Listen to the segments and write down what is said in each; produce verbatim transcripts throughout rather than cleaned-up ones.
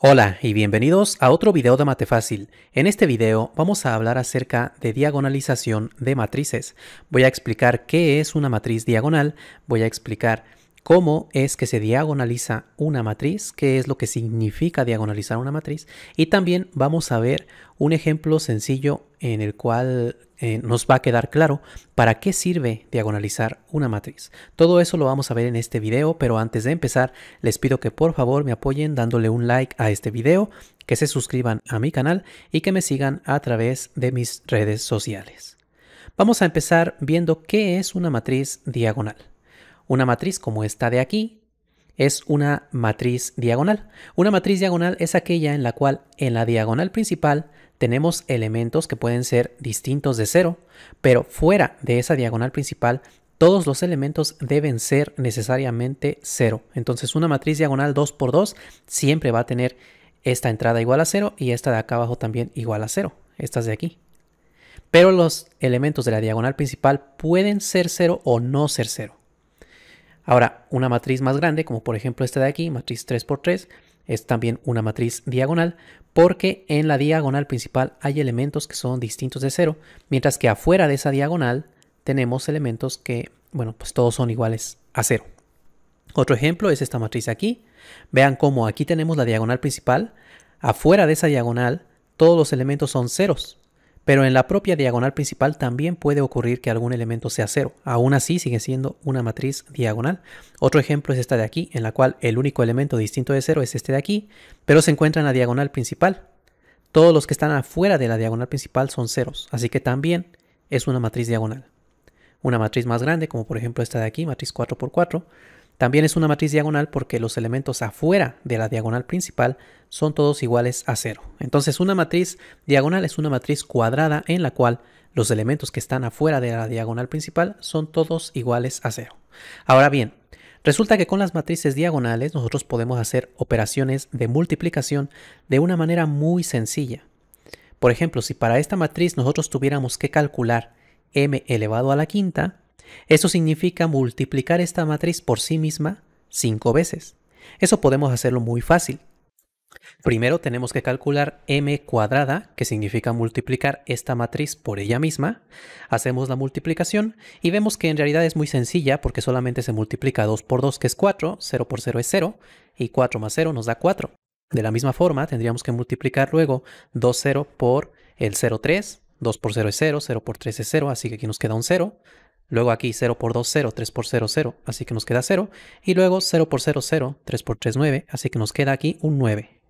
Hola y bienvenidos a otro video de Mate Fácil. En este video vamos a hablar acerca de diagonalización de matrices. Voy a explicar qué es una matriz diagonal, voy a explicar cómo es que se diagonaliza una matriz, qué es lo que significa diagonalizar una matriz y también vamos a ver un ejemplo sencillo en el cual eh, nos va a quedar claro para qué sirve diagonalizar una matriz. Todo eso lo vamos a ver en este video, pero antes de empezar les pido que por favor me apoyen dándole un like a este video, que se suscriban a mi canal y que me sigan a través de mis redes sociales. Vamos a empezar viendo qué es una matriz diagonal. Una matriz como esta de aquí es una matriz diagonal. Una matriz diagonal es aquella en la cual en la diagonal principal tenemos elementos que pueden ser distintos de cero, pero fuera de esa diagonal principal todos los elementos deben ser necesariamente cero. Entonces una matriz diagonal dos por dos siempre va a tener esta entrada igual a cero y esta de acá abajo también igual a cero, estas de aquí. Pero los elementos de la diagonal principal pueden ser cero o no ser cero. Ahora, una matriz más grande, como por ejemplo esta de aquí, matriz tres por tres, es también una matriz diagonal, porque en la diagonal principal hay elementos que son distintos de cero, mientras que afuera de esa diagonal tenemos elementos que, bueno, pues todos son iguales a cero. Otro ejemplo es esta matriz aquí. Vean cómo aquí tenemos la diagonal principal. Afuera de esa diagonal todos los elementos son ceros, pero en la propia diagonal principal también puede ocurrir que algún elemento sea cero. Aún así sigue siendo una matriz diagonal. Otro ejemplo es esta de aquí, en la cual el único elemento distinto de cero es este de aquí, pero se encuentra en la diagonal principal. Todos los que están afuera de la diagonal principal son ceros, así que también es una matriz diagonal. Una matriz más grande, como por ejemplo esta de aquí, matriz cuatro por cuatro, también es una matriz diagonal porque los elementos afuera de la diagonal principal son todos iguales a cero. Entonces una matriz diagonal es una matriz cuadrada en la cual los elementos que están afuera de la diagonal principal son todos iguales a cero. Ahora bien, resulta que con las matrices diagonales nosotros podemos hacer operaciones de multiplicación de una manera muy sencilla. Por ejemplo, si para esta matriz nosotros tuviéramos que calcular m elevado a la quinta, eso significa multiplicar esta matriz por sí misma cinco veces. Eso podemos hacerlo muy fácil. Primero tenemos que calcular m cuadrada, que significa multiplicar esta matriz por ella misma. Hacemos la multiplicación y vemos que en realidad es muy sencilla porque solamente se multiplica dos por dos, que es cuatro, cero por cero es cero, y cuatro más cero nos da cuatro. De la misma forma tendríamos que multiplicar luego dos, cero por el cero, tres, dos por cero es cero, cero por tres es cero, así que aquí nos queda un cero. Luego aquí cero por dos, cero, tres por cero, cero, así que nos queda cero. Y luego cero por cero, cero, tres por tres, nueve, así que nos queda aquí un nueve.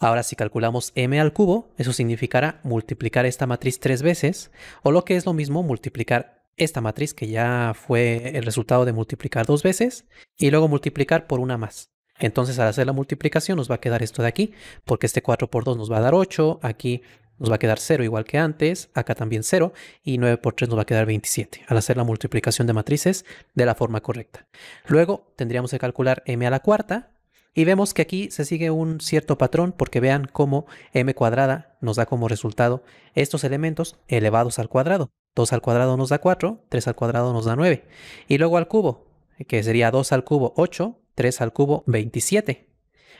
Ahora si calculamos m al cubo, eso significará multiplicar esta matriz tres veces, o lo que es lo mismo, multiplicar esta matriz que ya fue el resultado de multiplicar dos veces, y luego multiplicar por una más. Entonces al hacer la multiplicación nos va a quedar esto de aquí, porque este cuatro por dos nos va a dar ocho, aquí nos va a quedar cero igual que antes, acá también cero, y nueve por tres nos va a quedar veintisiete, al hacer la multiplicación de matrices de la forma correcta. Luego tendríamos que calcular m a la cuarta, y vemos que aquí se sigue un cierto patrón, porque vean cómo m cuadrada nos da como resultado estos elementos elevados al cuadrado. dos al cuadrado nos da cuatro, tres al cuadrado nos da nueve, y luego al cubo, que sería dos al cubo, ocho, tres al cubo, veintisiete.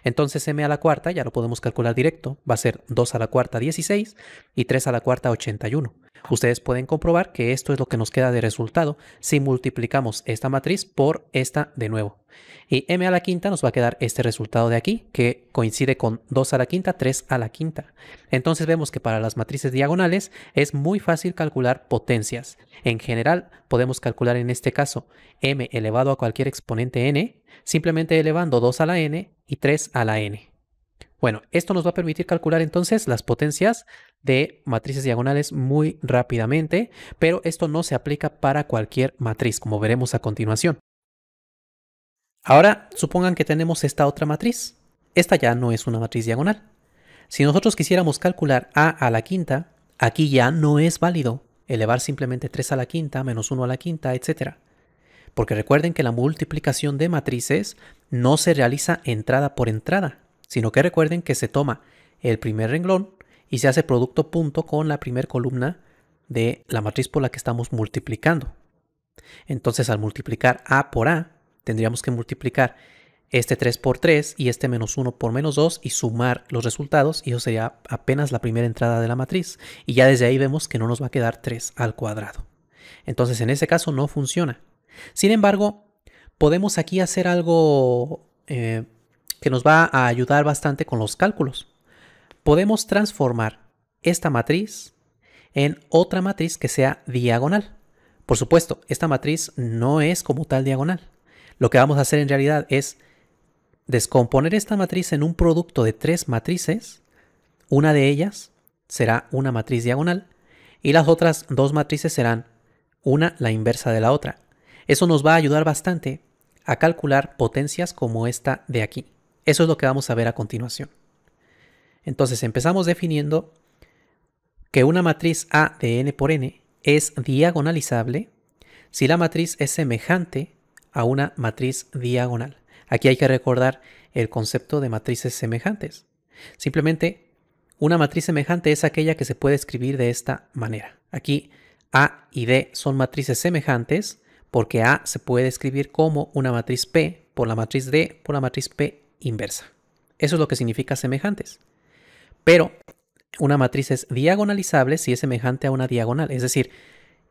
Entonces m a la cuarta ya lo podemos calcular directo, va a ser dos a la cuarta dieciséis y tres a la cuarta ochenta y uno. Ustedes pueden comprobar que esto es lo que nos queda de resultado si multiplicamos esta matriz por esta de nuevo. Y m a la quinta nos va a quedar este resultado de aquí que coincide con dos a la quinta, tres a la quinta. Entonces vemos que para las matrices diagonales es muy fácil calcular potencias. En general podemos calcular en este caso m elevado a cualquier exponente n, simplemente elevando dos a la n y tres a la n. Bueno, esto nos va a permitir calcular entonces las potencias de matrices diagonales muy rápidamente, pero esto no se aplica para cualquier matriz, como veremos a continuación. Ahora, supongan que tenemos esta otra matriz. Esta ya no es una matriz diagonal. Si nosotros quisiéramos calcular a a la quinta, aquí ya no es válido elevar simplemente tres a la quinta, menos uno a la quinta, etcétera. Porque recuerden que la multiplicación de matrices no se realiza entrada por entrada, sino que recuerden que se toma el primer renglón y se hace producto punto con la primera columna de la matriz por la que estamos multiplicando. Entonces al multiplicar A por A, tendríamos que multiplicar este tres por tres y este menos uno por menos dos y sumar los resultados, y eso sería apenas la primera entrada de la matriz, y ya desde ahí vemos que no nos va a quedar tres al cuadrado. Entonces en ese caso no funciona. Sin embargo, podemos aquí hacer algo eh, que nos va a ayudar bastante con los cálculos. Podemos transformar esta matriz en otra matriz que sea diagonal. Por supuesto, esta matriz no es como tal diagonal. Lo que vamos a hacer en realidad es descomponer esta matriz en un producto de tres matrices. Una de ellas será una matriz diagonal y las otras dos matrices serán una la inversa de la otra. Eso nos va a ayudar bastante a calcular potencias como esta de aquí. Eso es lo que vamos a ver a continuación. Entonces empezamos definiendo que una matriz A de n por n es diagonalizable si la matriz es semejante a una matriz diagonal. Aquí hay que recordar el concepto de matrices semejantes. Simplemente una matriz semejante es aquella que se puede escribir de esta manera. Aquí A y D son matrices semejantes porque A se puede escribir como una matriz P por la matriz D por la matriz P inversa. Eso es lo que significa semejantes. Pero una matriz es diagonalizable si es semejante a una diagonal. Es decir,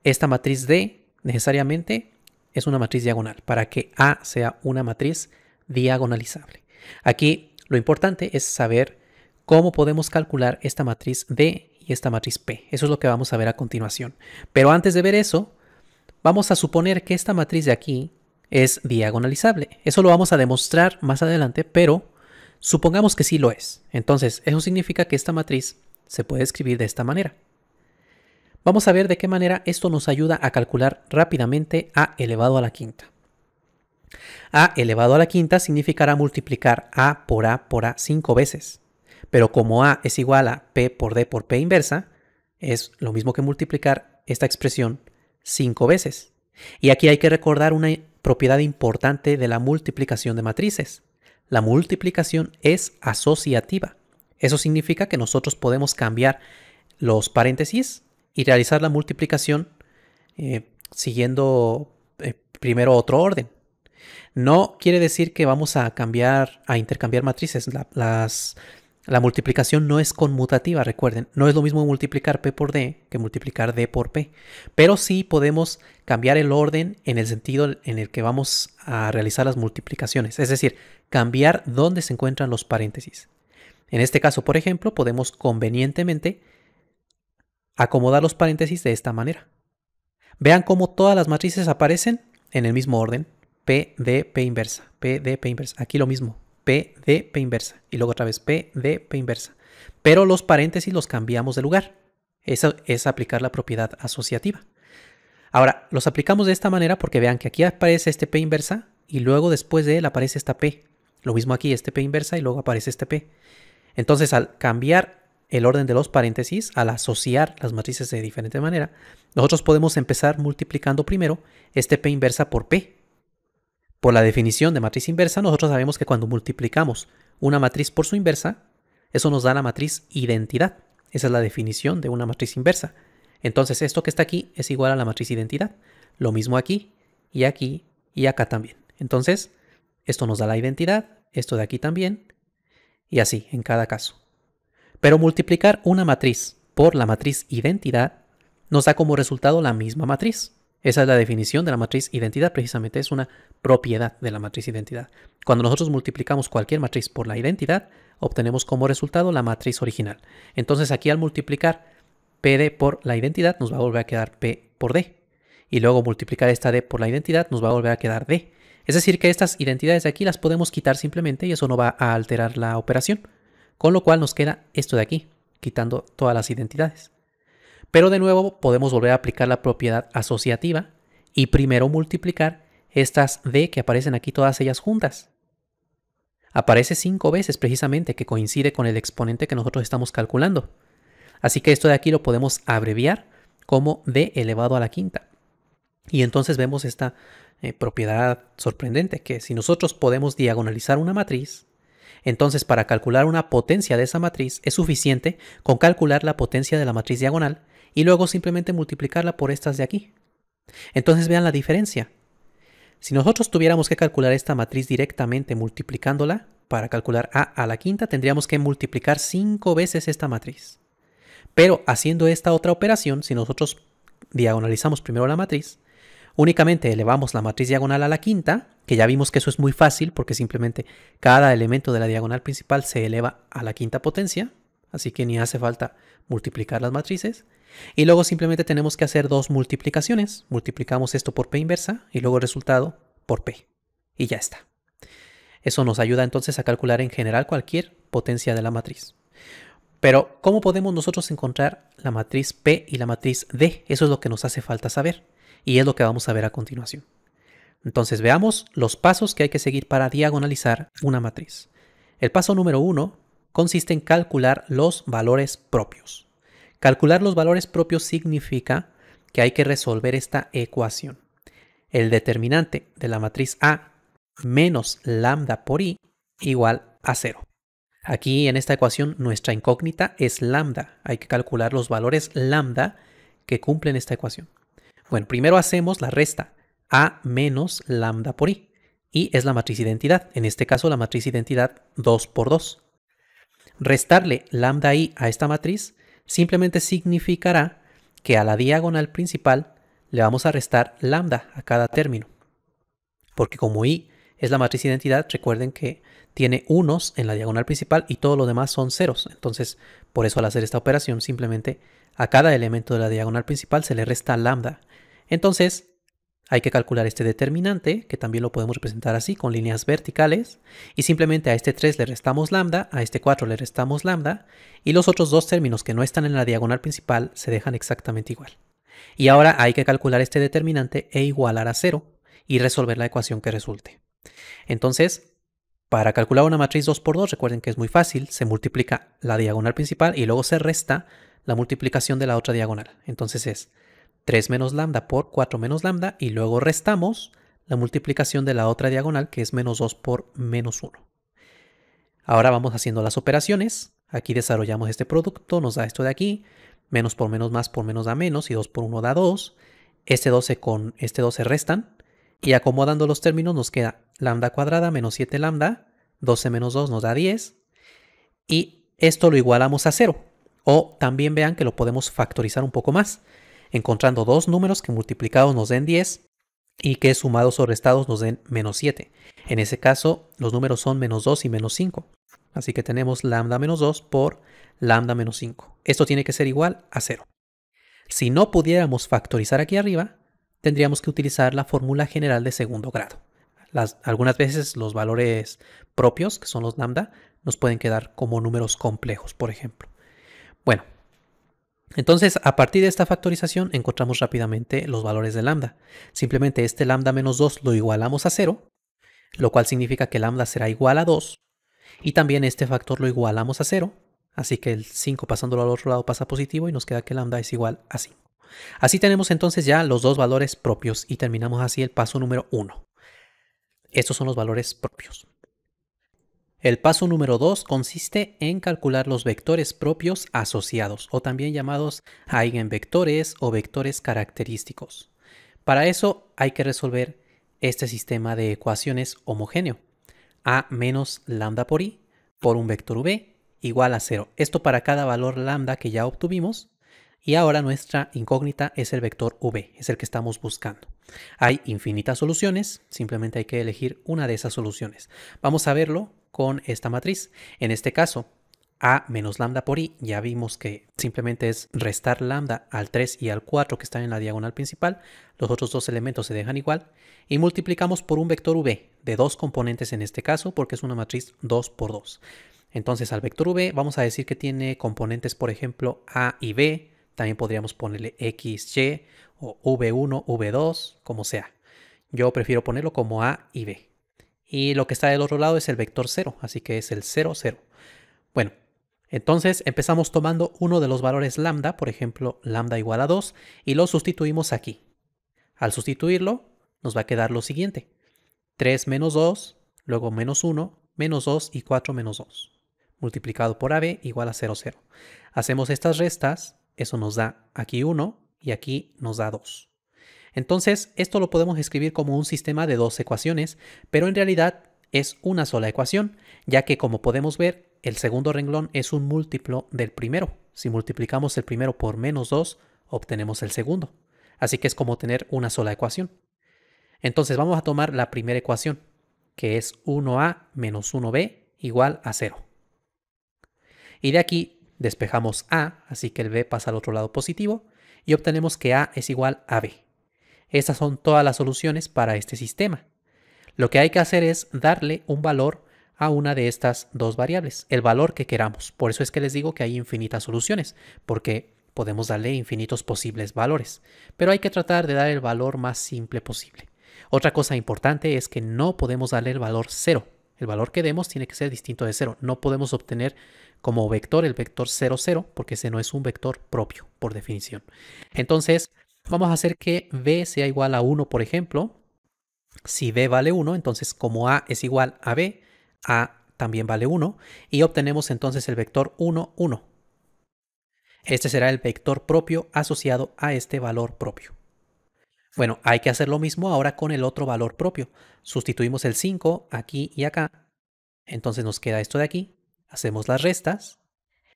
esta matriz D necesariamente es una matriz diagonal para que A sea una matriz diagonalizable. Aquí lo importante es saber cómo podemos calcular esta matriz D y esta matriz P. Eso es lo que vamos a ver a continuación. Pero antes de ver eso, vamos a suponer que esta matriz de aquí es diagonalizable. Eso lo vamos a demostrar más adelante, pero supongamos que sí lo es. Entonces, eso significa que esta matriz se puede escribir de esta manera. Vamos a ver de qué manera esto nos ayuda a calcular rápidamente a elevado a la quinta. A elevado a la quinta significará multiplicar a por a por a cinco veces. Pero como a es igual a p por d por p inversa, es lo mismo que multiplicar esta expresión cinco veces. Y aquí hay que recordar una propiedad importante de la multiplicación de matrices. La multiplicación es asociativa. Eso significa que nosotros podemos cambiar los paréntesis y realizar la multiplicación eh, siguiendo eh, primero otro orden. No quiere decir que vamos a cambiar, a intercambiar matrices. La, las, la multiplicación no es conmutativa, recuerden. No es lo mismo multiplicar P por D que multiplicar D por P. Pero sí podemos cambiar el orden en el sentido en el que vamos a realizar las multiplicaciones. Es decir, cambiar dónde se encuentran los paréntesis. En este caso, por ejemplo, podemos convenientemente acomodar los paréntesis de esta manera. Vean cómo todas las matrices aparecen en el mismo orden. P, D, P inversa. P, D, P inversa. Aquí lo mismo. P, D, P inversa. Y luego otra vez P, D, P inversa. Pero los paréntesis los cambiamos de lugar. Eso es aplicar la propiedad asociativa. Ahora, los aplicamos de esta manera porque vean que aquí aparece este P inversa y luego después de él aparece esta P. Lo mismo aquí, este P inversa y luego aparece este P. Entonces, al cambiar el orden de los paréntesis, al asociar las matrices de diferente manera, nosotros podemos empezar multiplicando primero este P inversa por P. Por la definición de matriz inversa, nosotros sabemos que cuando multiplicamos una matriz por su inversa, eso nos da la matriz identidad. Esa es la definición de una matriz inversa. Entonces, esto que está aquí es igual a la matriz identidad. Lo mismo aquí, y aquí, y acá también. Entonces, esto nos da la identidad, esto de aquí también, y así en cada caso. Pero multiplicar una matriz por la matriz identidad nos da como resultado la misma matriz. Esa es la definición de la matriz identidad, precisamente es una propiedad de la matriz identidad. Cuando nosotros multiplicamos cualquier matriz por la identidad, obtenemos como resultado la matriz original. Entonces aquí al multiplicar P D por la identidad nos va a volver a quedar P por D. Y luego multiplicar esta D por la identidad nos va a volver a quedar D. Es decir que estas identidades de aquí las podemos quitar simplemente y eso no va a alterar la operación. Con lo cual nos queda esto de aquí, quitando todas las identidades. Pero de nuevo podemos volver a aplicar la propiedad asociativa y primero multiplicar estas D que aparecen aquí todas ellas juntas. Aparece cinco veces precisamente, que coincide con el exponente que nosotros estamos calculando. Así que esto de aquí lo podemos abreviar como D elevado a la quinta. Y entonces vemos esta eh, propiedad sorprendente, que si nosotros podemos diagonalizar una matriz, entonces, para calcular una potencia de esa matriz es suficiente con calcular la potencia de la matriz diagonal y luego simplemente multiplicarla por estas de aquí. Entonces, vean la diferencia. Si nosotros tuviéramos que calcular esta matriz directamente multiplicándola, para calcular a a la quinta tendríamos que multiplicar cinco veces esta matriz. Pero haciendo esta otra operación, si nosotros diagonalizamos primero la matriz, únicamente elevamos la matriz diagonal a la quinta, que ya vimos que eso es muy fácil porque simplemente cada elemento de la diagonal principal se eleva a la quinta potencia, así que ni hace falta multiplicar las matrices. Y luego simplemente tenemos que hacer dos multiplicaciones. Multiplicamos esto por P inversa y luego el resultado por P. Y ya está. Eso nos ayuda entonces a calcular en general cualquier potencia de la matriz. Pero, ¿cómo podemos nosotros encontrar la matriz P y la matriz D? Eso es lo que nos hace falta saber. Y es lo que vamos a ver a continuación. Entonces veamos los pasos que hay que seguir para diagonalizar una matriz. El paso número uno consiste en calcular los valores propios. Calcular los valores propios significa que hay que resolver esta ecuación. El determinante de la matriz A menos lambda por I igual a cero. Aquí en esta ecuación nuestra incógnita es lambda. Hay que calcular los valores lambda que cumplen esta ecuación. Bueno, primero hacemos la resta. A menos lambda por I. I es la matriz identidad. En este caso la matriz identidad dos por dos. Restarle lambda I a esta matriz simplemente significará que a la diagonal principal le vamos a restar lambda a cada término. Porque como i es la matriz identidad, recuerden que tiene unos en la diagonal principal y todo lo demás son ceros. Entonces, por eso al hacer esta operación, simplemente a cada elemento de la diagonal principal se le resta lambda. Entonces, hay que calcular este determinante, que también lo podemos representar así, con líneas verticales. Y simplemente a este tres le restamos lambda, a este cuatro le restamos lambda, y los otros dos términos que no están en la diagonal principal se dejan exactamente igual. Y ahora hay que calcular este determinante e igualar a cero, y resolver la ecuación que resulte. Entonces, para calcular una matriz dos por dos, recuerden que es muy fácil, se multiplica la diagonal principal y luego se resta la multiplicación de la otra diagonal. Entonces es tres menos lambda por cuatro menos lambda y luego restamos la multiplicación de la otra diagonal que es menos dos por menos uno. Ahora vamos haciendo las operaciones. Aquí desarrollamos este producto, nos da esto de aquí. Menos por menos más por menos da menos y dos por uno da dos. Este dos se, con este dos se restan. Y acomodando los términos nos queda lambda cuadrada menos siete lambda. doce menos dos nos da diez. Y esto lo igualamos a cero. O también vean que lo podemos factorizar un poco más, encontrando dos números que multiplicados nos den diez y que sumados o restados nos den menos siete. En ese caso, los números son menos dos y menos cinco. Así que tenemos lambda menos dos por lambda menos cinco. Esto tiene que ser igual a cero. Si no pudiéramos factorizar aquí arriba, tendríamos que utilizar la fórmula general de segundo grado. Las, algunas veces los valores propios, que son los lambda, nos pueden quedar como números complejos, por ejemplo. Bueno, entonces, a partir de esta factorización encontramos rápidamente los valores de lambda. Simplemente este lambda menos dos lo igualamos a cero, lo cual significa que lambda será igual a dos. Y también este factor lo igualamos a cero, así que el cinco pasándolo al otro lado pasa positivo y nos queda que lambda es igual a cinco. Así tenemos entonces ya los dos valores propios y terminamos así el paso número uno. Estos son los valores propios. El paso número dos consiste en calcular los vectores propios asociados, o también llamados eigenvectores o vectores característicos. Para eso hay que resolver este sistema de ecuaciones homogéneo. A menos lambda por i por un vector v igual a cero. Esto para cada valor lambda que ya obtuvimos. Y ahora nuestra incógnita es el vector v, es el que estamos buscando. Hay infinitas soluciones, simplemente hay que elegir una de esas soluciones. Vamos a verlo con esta matriz. En este caso, a menos lambda por i, ya vimos que simplemente es restar lambda al tres y al cuatro que están en la diagonal principal. Los otros dos elementos se dejan igual. Y multiplicamos por un vector v, de dos componentes en este caso, porque es una matriz dos por dos. Entonces al vector v vamos a decir que tiene componentes, por ejemplo, a y b. También podríamos ponerle X, Y o V uno, V dos, como sea. Yo prefiero ponerlo como A y B. Y lo que está del otro lado es el vector cero, así que es el cero, cero. Bueno, entonces empezamos tomando uno de los valores lambda, por ejemplo, lambda igual a dos, y lo sustituimos aquí. Al sustituirlo, nos va a quedar lo siguiente. tres menos dos, luego menos uno, menos dos y cuatro menos dos. Multiplicado por A B igual a cero, cero. Hacemos estas restas. Eso nos da aquí uno y aquí nos da dos. Entonces, esto lo podemos escribir como un sistema de dos ecuaciones, pero en realidad es una sola ecuación, ya que como podemos ver, el segundo renglón es un múltiplo del primero. Si multiplicamos el primero por menos dos, obtenemos el segundo. Así que es como tener una sola ecuación. Entonces vamos a tomar la primera ecuación, que es uno a menos uno b igual a cero. Y de aquí despejamos a, así que el b pasa al otro lado positivo, y obtenemos que a es igual a b. Estas son todas las soluciones para este sistema. Lo que hay que hacer es darle un valor a una de estas dos variables, el valor que queramos. Por eso es que les digo que hay infinitas soluciones, porque podemos darle infinitos posibles valores, pero hay que tratar de dar el valor más simple posible. Otra cosa importante es que no podemos darle el valor cero. El valor que demos tiene que ser distinto de cero. No podemos obtener como vector el vector cero, cero, porque ese no es un vector propio, por definición. Entonces, vamos a hacer que b sea igual a uno, por ejemplo. Si b vale uno, entonces como a es igual a b, a también vale uno, y obtenemos entonces el vector uno, uno. Este será el vector propio asociado a este valor propio. Bueno, hay que hacer lo mismo ahora con el otro valor propio. Sustituimos el cinco aquí y acá. Entonces nos queda esto de aquí. Hacemos las restas.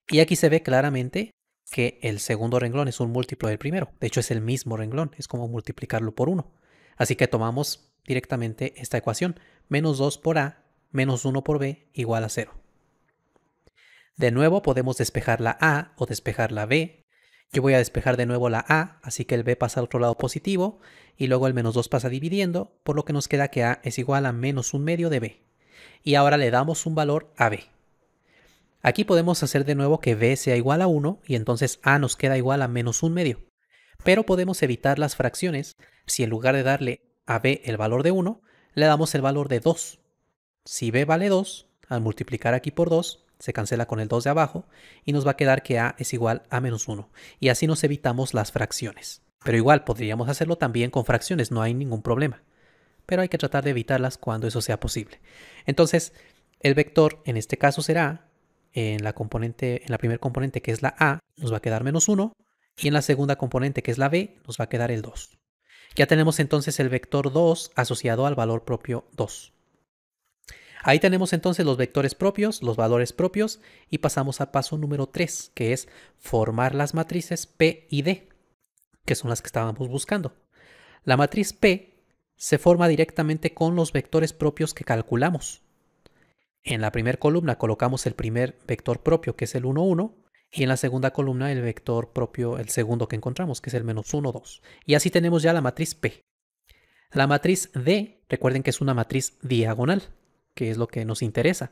Y aquí se ve claramente que el segundo renglón es un múltiplo del primero. De hecho, es el mismo renglón. Es como multiplicarlo por uno. Así que tomamos directamente esta ecuación. Menos dos por a, menos uno por b, igual a cero. De nuevo podemos despejar la a o despejar la b. Yo voy a despejar de nuevo la a, así que el b pasa al otro lado positivo y luego el menos dos pasa dividiendo, por lo que nos queda que a es igual a menos un medio de b. Y ahora le damos un valor a b. Aquí podemos hacer de nuevo que b sea igual a uno y entonces a nos queda igual a menos un medio. Pero podemos evitar las fracciones si en lugar de darle a b el valor de uno, le damos el valor de dos. Si b vale dos, al multiplicar aquí por dos, se cancela con el dos de abajo y nos va a quedar que a es igual a menos uno. Y así nos evitamos las fracciones. Pero igual podríamos hacerlo también con fracciones, no hay ningún problema. Pero hay que tratar de evitarlas cuando eso sea posible. Entonces, el vector en este caso será, en la componente, en la primera componente que es la a, nos va a quedar menos uno. Y en la segunda componente que es la b, nos va a quedar el dos. Ya tenemos entonces el vector dos asociado al valor propio dos. Ahí tenemos entonces los vectores propios, los valores propios, y pasamos a paso número tres, que es formar las matrices P y D, que son las que estábamos buscando. La matriz P se forma directamente con los vectores propios que calculamos. En la primera columna colocamos el primer vector propio, que es el uno, uno, y en la segunda columna el vector propio, el segundo que encontramos, que es el menos uno, dos. Y así tenemos ya la matriz P. La matriz D, recuerden que es una matriz diagonal, que es lo que nos interesa.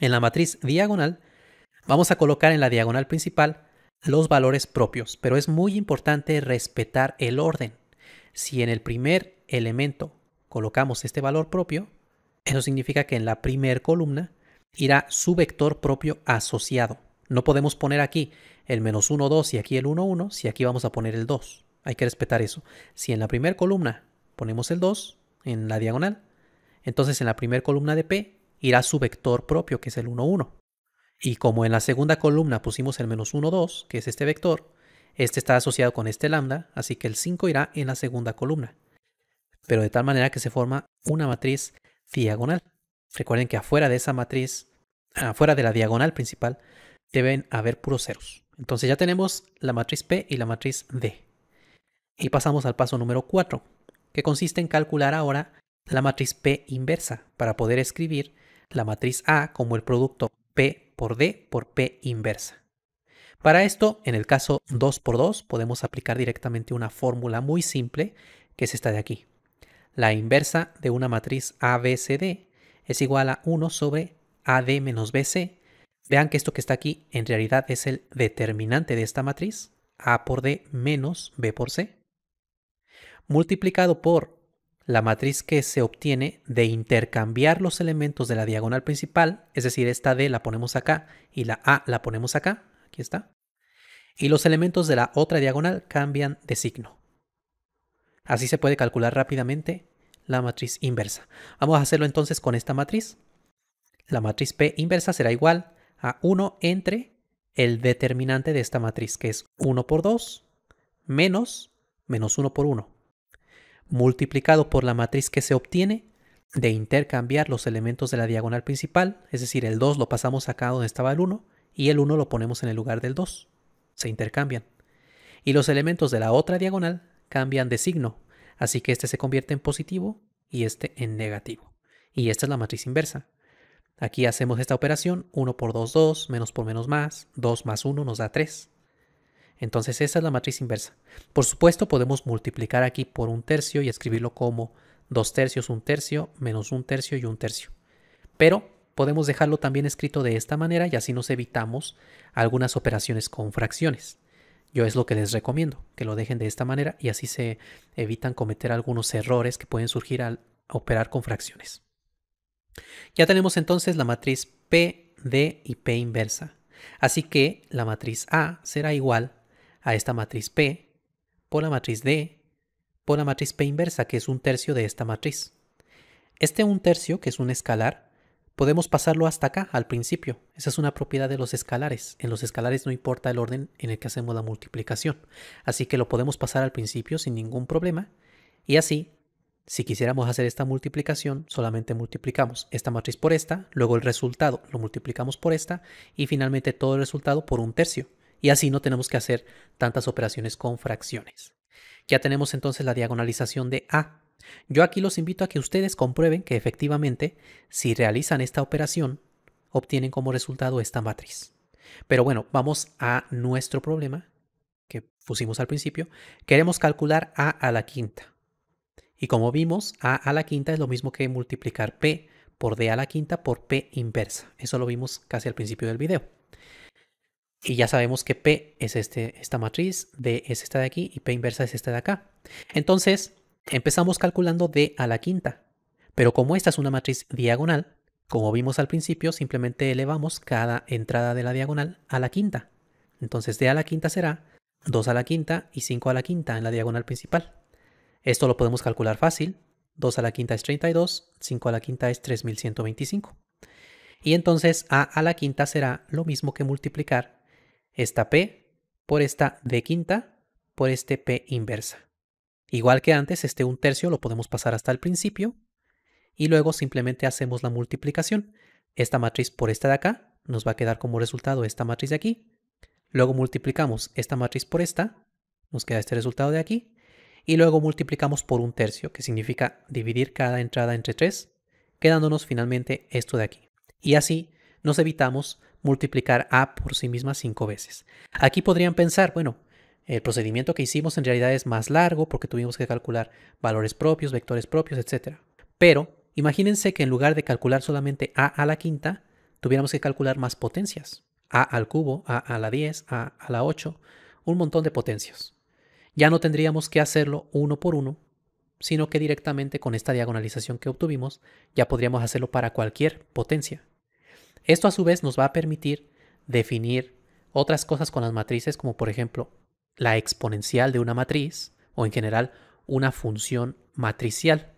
En la matriz diagonal vamos a colocar en la diagonal principal los valores propios, pero es muy importante respetar el orden. Si en el primer elemento colocamos este valor propio, eso significa que en la primera columna irá su vector propio asociado. No podemos poner aquí el menos uno, dos y aquí el uno, uno, si aquí vamos a poner el dos. Hay que respetar eso. Si en la primera columna ponemos el dos en la diagonal, entonces en la primera columna de P irá su vector propio, que es el uno, uno. Y como en la segunda columna pusimos el menos uno, dos, que es este vector, este está asociado con este lambda, así que el cinco irá en la segunda columna. Pero de tal manera que se forma una matriz diagonal. Recuerden que afuera de esa matriz, afuera de la diagonal principal, deben haber puros ceros. Entonces ya tenemos la matriz P y la matriz D. Y pasamos al paso número cuatro, que consiste en calcular ahora la matriz P inversa, para poder escribir la matriz A como el producto P por D por P inversa. Para esto, en el caso dos por dos, podemos aplicar directamente una fórmula muy simple, que es esta de aquí. La inversa de una matriz A B C D es igual a uno sobre A D menos B C. Vean que esto que está aquí en realidad es el determinante de esta matriz, A por D menos B por C, multiplicado por la matriz que se obtiene de intercambiar los elementos de la diagonal principal, es decir, esta D la ponemos acá y la A la ponemos acá, aquí está, y los elementos de la otra diagonal cambian de signo. Así se puede calcular rápidamente la matriz inversa. Vamos a hacerlo entonces con esta matriz. La matriz P inversa será igual a uno entre el determinante de esta matriz, que es uno por dos, menos menos uno por uno. multiplicado por la matriz que se obtiene, de intercambiar los elementos de la diagonal principal, es decir, el dos lo pasamos acá donde estaba el uno y el uno lo ponemos en el lugar del dos. Se intercambian. Y los elementos de la otra diagonal cambian de signo, así que este se convierte en positivo y este en negativo. Y esta es la matriz inversa. Aquí hacemos esta operación, uno por dos, dos, menos por menos más, dos más uno nos da tres. Entonces esa es la matriz inversa. Por supuesto podemos multiplicar aquí por un tercio y escribirlo como dos tercios, un tercio, menos un tercio y un tercio. Pero podemos dejarlo también escrito de esta manera y así nos evitamos algunas operaciones con fracciones. Yo es lo que les recomiendo, que lo dejen de esta manera y así se evitan cometer algunos errores que pueden surgir al operar con fracciones. Ya tenemos entonces la matriz P, D y P inversa. Así que la matriz A será igual a esta matriz P por la matriz D por la matriz P inversa, que es un tercio de esta matriz. Este un tercio, que es un escalar, podemos pasarlo hasta acá, al principio. Esa es una propiedad de los escalares. En los escalares no importa el orden en el que hacemos la multiplicación. Así que lo podemos pasar al principio sin ningún problema. Y así, si quisiéramos hacer esta multiplicación, solamente multiplicamos esta matriz por esta, luego el resultado lo multiplicamos por esta y finalmente todo el resultado por un tercio. Y así no tenemos que hacer tantas operaciones con fracciones. Ya tenemos entonces la diagonalización de A. Yo aquí los invito a que ustedes comprueben que efectivamente, si realizan esta operación, obtienen como resultado esta matriz. Pero bueno, vamos a nuestro problema que pusimos al principio. Queremos calcular A a la quinta. Y como vimos, A a la quinta es lo mismo que multiplicar P por D a la quinta por P inversa. Eso lo vimos casi al principio del video. Y ya sabemos que P es este, esta matriz, D es esta de aquí y P inversa es esta de acá. Entonces, empezamos calculando D a la quinta. Pero como esta es una matriz diagonal, como vimos al principio, simplemente elevamos cada entrada de la diagonal a la quinta. Entonces D a la quinta será dos a la quinta y cinco a la quinta en la diagonal principal. Esto lo podemos calcular fácil, dos a la quinta es treinta y dos, cinco a la quinta es tres mil ciento veinticinco. Y entonces A a la quinta será lo mismo que multiplicar esta P por esta D quinta por este P inversa. Igual que antes, este un tercio lo podemos pasar hasta el principio y luego simplemente hacemos la multiplicación. Esta matriz por esta de acá nos va a quedar como resultado esta matriz de aquí. Luego multiplicamos esta matriz por esta, nos queda este resultado de aquí. Y luego multiplicamos por un tercio, que significa dividir cada entrada entre tres, quedándonos finalmente esto de aquí. Y así nos evitamos multiplicar A por sí misma cinco veces. Aquí podrían pensar, bueno, el procedimiento que hicimos en realidad es más largo porque tuvimos que calcular valores propios, vectores propios, etcétera. Pero imagínense que en lugar de calcular solamente A a la quinta, tuviéramos que calcular más potencias. A al cubo, A a la diez, A a la ocho, un montón de potencias. Ya no tendríamos que hacerlo uno por uno, sino que directamente con esta diagonalización que obtuvimos, ya podríamos hacerlo para cualquier potencia. Esto a su vez nos va a permitir definir otras cosas con las matrices, como por ejemplo la exponencial de una matriz, o en general una función matricial,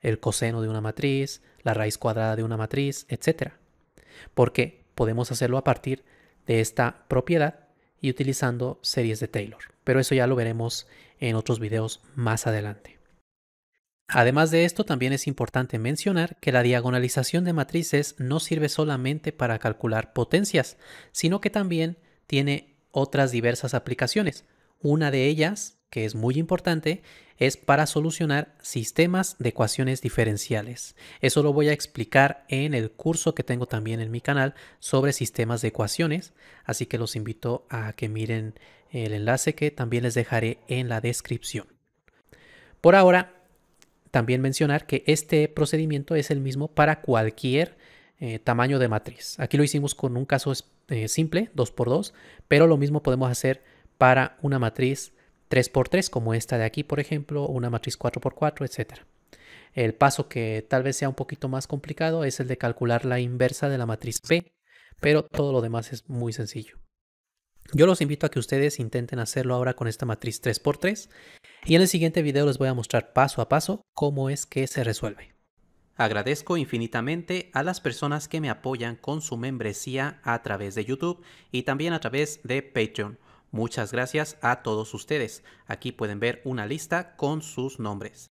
el coseno de una matriz, la raíz cuadrada de una matriz, etcétera. Porque podemos hacerlo a partir de esta propiedad, y utilizando series de Taylor, pero eso ya lo veremos en otros videos más adelante. Además de esto, también es importante mencionar que la diagonalización de matrices no sirve solamente para calcular potencias, sino que también tiene otras diversas aplicaciones. Una de ellas, que es muy importante, es para solucionar sistemas de ecuaciones diferenciales. Eso lo voy a explicar en el curso que tengo también en mi canal sobre sistemas de ecuaciones, así que los invito a que miren el enlace que también les dejaré en la descripción. Por ahora, también mencionar que este procedimiento es el mismo para cualquier eh, tamaño de matriz. Aquí lo hicimos con un caso eh, simple, dos por dos, pero lo mismo podemos hacer para una matriz tres por tres, como esta de aquí, por ejemplo, una matriz cuatro por cuatro, etcétera. El paso que tal vez sea un poquito más complicado es el de calcular la inversa de la matriz P, pero todo lo demás es muy sencillo. Yo los invito a que ustedes intenten hacerlo ahora con esta matriz tres por tres y en el siguiente video les voy a mostrar paso a paso cómo es que se resuelve. Agradezco infinitamente a las personas que me apoyan con su membresía a través de YouTube y también a través de Patreon. Muchas gracias a todos ustedes. Aquí pueden ver una lista con sus nombres.